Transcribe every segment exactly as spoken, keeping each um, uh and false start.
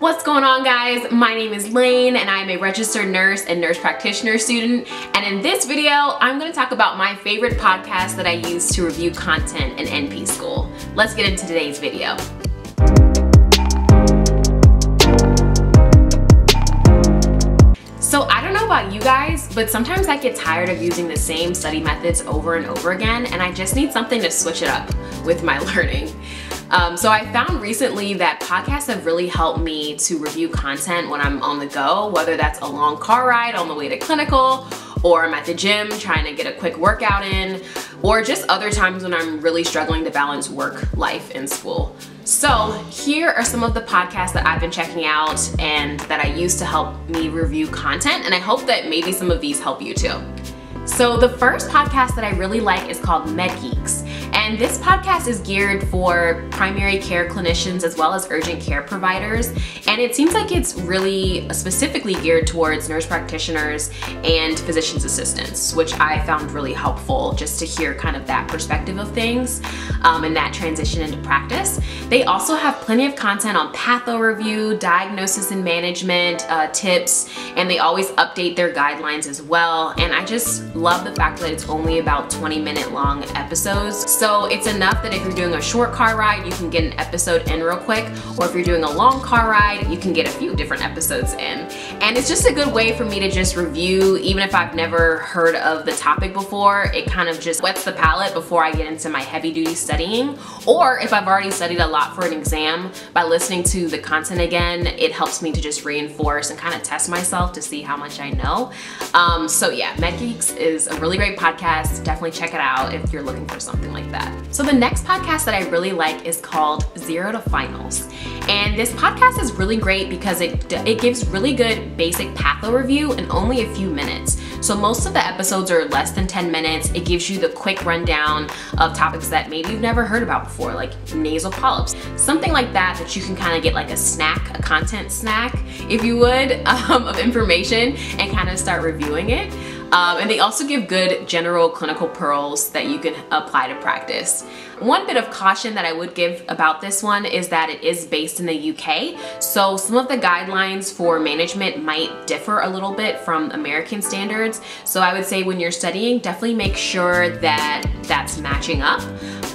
What's going on, guys? My name is Lane and I'm a registered nurse and nurse practitioner student, and in this video I'm going to talk about my favorite podcast that I use to review content in N P school. Let's get into today's video. So I don't know about you guys, but sometimes I get tired of using the same study methods over and over again, and I just need something to switch it up with my learning. Um, so I found recently that podcasts have really helped me to review content when I'm on the go, whether that's a long car ride on the way to clinical, or I'm at the gym trying to get a quick workout in, or just other times when I'm really struggling to balance work, life, and school. So here are some of the podcasts that I've been checking out and that I use to help me review content, and I hope that maybe some of these help you too. So the first podcast that I really like is called MedGeeks. And this podcast is geared for primary care clinicians as well as urgent care providers. And it seems like it's really specifically geared towards nurse practitioners and physician's assistants, which I found really helpful just to hear kind of that perspective of things um, and that transition into practice. They also have plenty of content on patho review, diagnosis and management, uh, tips, and they always update their guidelines as well. And I just love the fact that it's only about twenty minute long episodes. So So it's enough that if you're doing a short car ride, you can get an episode in real quick, or if you're doing a long car ride, you can get a few different episodes in. And it's just a good way for me to just review, even if I've never heard of the topic before. It kind of just wets the palate before I get into my heavy duty studying, or if I've already studied a lot for an exam, by listening to the content again, it helps me to just reinforce and kind of test myself to see how much I know. Um, so yeah, MedGeeks is a really great podcast. Definitely check it out if you're looking for something like that. So the next podcast that I really like is called Zero to Finals. And this podcast is really great because it, it gives really good basic patho review in only a few minutes. So most of the episodes are less than ten minutes. It gives you the quick rundown of topics that maybe you've never heard about before, like nasal polyps, something like that, that you can kind of get like a snack, a content snack, if you would, um, of information and kind of start reviewing it. Um, and they also give good general clinical pearls that you can apply to practice. One bit of caution that I would give about this one is that it is based in the U K, so some of the guidelines for management might differ a little bit from American standards. So I would say when you're studying, definitely make sure that that's matching up.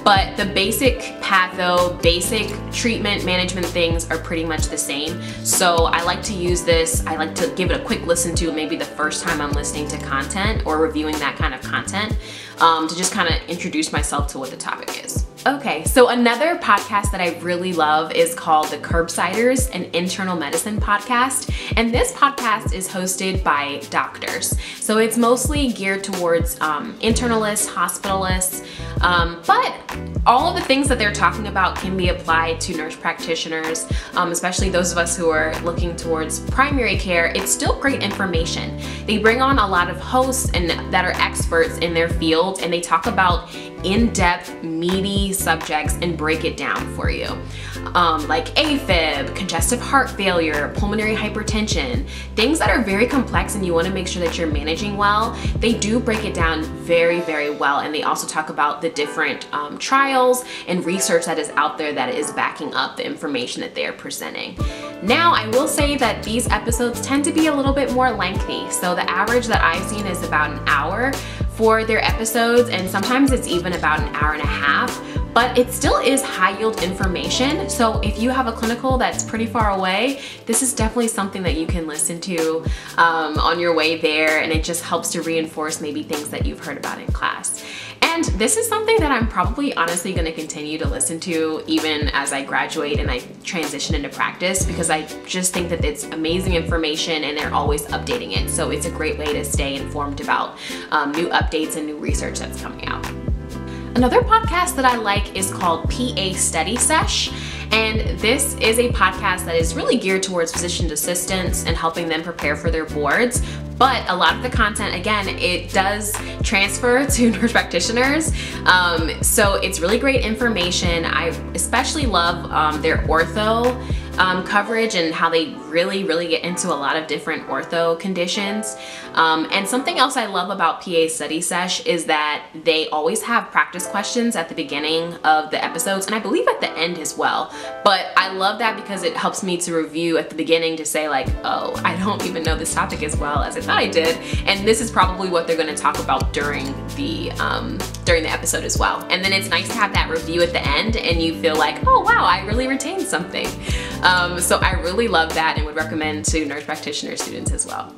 But the basic patho, basic treatment management things are pretty much the same. So I like to use this, I like to give it a quick listen to maybe the first time I'm listening to content or reviewing that kind of content um, to just kind of introduce myself to what the topic is. Okay, so another podcast that I really love is called The Curbsiders, an internal medicine podcast. And this podcast is hosted by doctors. So it's mostly geared towards um, internalists, hospitalists, um, but all of the things that they're talking about can be applied to nurse practitioners, um, especially those of us who are looking towards primary care. It's still great information. They bring on a lot of hosts and that are experts in their field, and they talk about in-depth, meaty subjects and break it down for you. Um, like AFib, congestive heart failure, pulmonary hypertension, things that are very complex and you want to make sure that you're managing well. They do break it down very, very well, and they also talk about the different um, trials and research that is out there that is backing up the information that they are presenting. Now, I will say that these episodes tend to be a little bit more lengthy, so the average that I've seen is about an hour for their episodes, and sometimes it's even about an hour and a half, but it still is high yield information. So if you have a clinical that's pretty far away, this is definitely something that you can listen to um, on your way there, and it just helps to reinforce maybe things that you've heard about in class. And this is something that I'm probably honestly going to continue to listen to even as I graduate and I transition into practice, because I just think that it's amazing information and they're always updating it. So it's a great way to stay informed about um, new updates and new research that's coming out. Another podcast that I like is called P A Study Sesh, and this is a podcast that is really geared towards physician assistants and helping them prepare for their boards. But a lot of the content, again, it does transfer to nurse practitioners, um, so it's really great information. I especially love um, their ortho um, coverage and how they really, really get into a lot of different ortho conditions. Um, and something else I love about P A Study Sesh is that they always have practice questions at the beginning of the episodes, and I believe at the end as well. But I love that because it helps me to review at the beginning to say like, oh, I don't even know this topic as well as I thought I did. And this is probably what they're gonna talk about during the, um, during the episode as well. And then it's nice to have that review at the end and you feel like, oh wow, I really retained something. Um, so I really love that and would recommend to nurse practitioner students as well.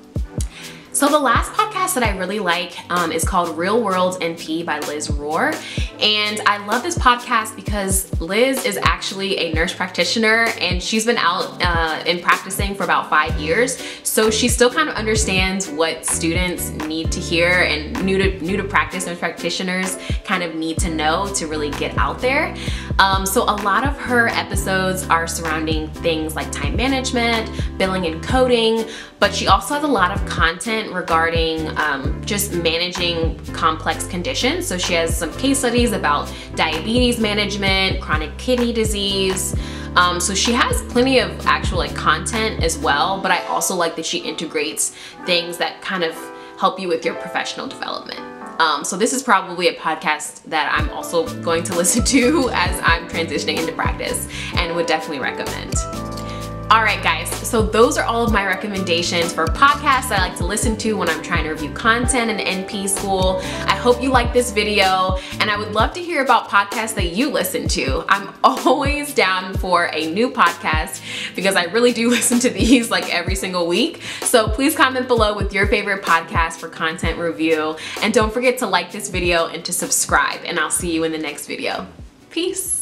So the last podcast that I really like um, is called Real World N P by Liz Rohr. And I love this podcast because Liz is actually a nurse practitioner and she's been out uh, and practicing for about five years. So she still kind of understands what students need to hear and new to, new to practice nurse practitioners kind of need to know to really get out there. Um, so a lot of her episodes are surrounding things like time management, billing and coding, but she also has a lot of content regarding um, just managing complex conditions. So she has some case studies about diabetes management, chronic kidney disease. Um, so she has plenty of actual like content as well, but I also like that she integrates things that kind of help you with your professional development. Um, so this is probably a podcast that I'm also going to listen to as I'm transitioning into practice and would definitely recommend. All right guys, so those are all of my recommendations for podcasts I like to listen to when I'm trying to review content in N P school. I hope you like this video and I would love to hear about podcasts that you listen to. I'm always down for a new podcast because I really do listen to these like every single week. So please comment below with your favorite podcast for content review. And don't forget to like this video and to subscribe, and I'll see you in the next video. Peace.